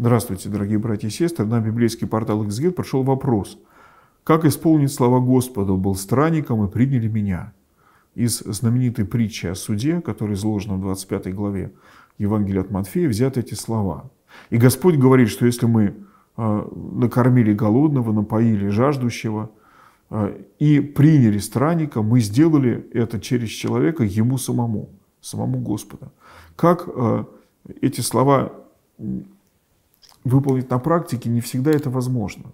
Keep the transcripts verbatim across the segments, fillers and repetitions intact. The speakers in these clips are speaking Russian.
Здравствуйте, дорогие братья и сестры. На библейский портал Экзегет пришел вопрос. Как исполнить слова Господа? Был странником и приняли меня. Из знаменитой притчи о суде, которая изложена в двадцать пятой главе Евангелия от Матфея, взяты эти слова. И Господь говорит, что если мы накормили голодного, напоили жаждущего и приняли странника, мы сделали это через человека ему самому, самому Господу. Как эти слова выполнить на практике, не всегда это возможно.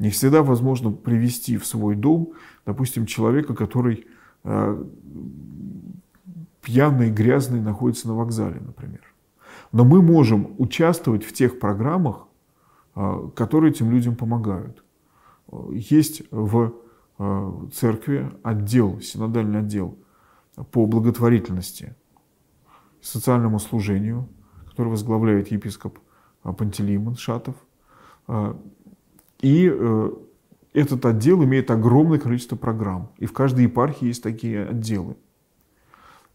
Не всегда возможно привести в свой дом, допустим, человека, который э, пьяный, грязный, находится на вокзале, например. Но мы можем участвовать в тех программах, э, которые этим людям помогают. Есть в э, церкви отдел, синодальный отдел по благотворительности, социальному служению, который возглавляет епископ Пантелеймон Шатов. И этот отдел имеет огромное количество программ. И в каждой епархии есть такие отделы.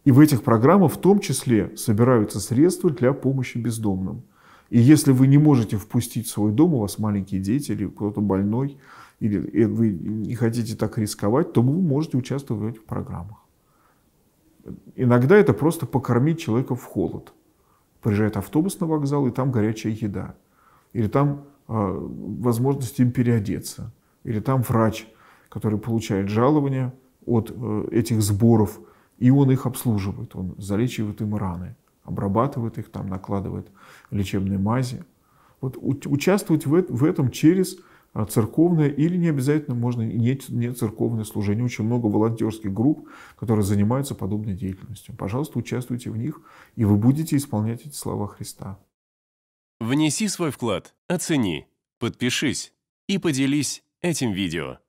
И в этих программах в том числе собираются средства для помощи бездомным. И если вы не можете впустить в свой дом, у вас маленькие дети или кто-то больной, или вы не хотите так рисковать, то вы можете участвовать в этих программах. Иногда это просто покормить человека в холод. Приезжает автобус на вокзал, и там горячая еда. Или там э, возможность им переодеться. Или там врач, который получает жалование от э, этих сборов, и он их обслуживает. Он залечивает им раны, обрабатывает их, там накладывает лечебные мази. Вот участвовать в, в этом через церковное или не обязательно, можно не, не церковное служение. Очень много волонтерских групп, которые занимаются подобной деятельностью. Пожалуйста, участвуйте в них, и вы будете исполнять эти слова Христа. Внеси свой вклад, оцени, подпишись и поделись этим видео.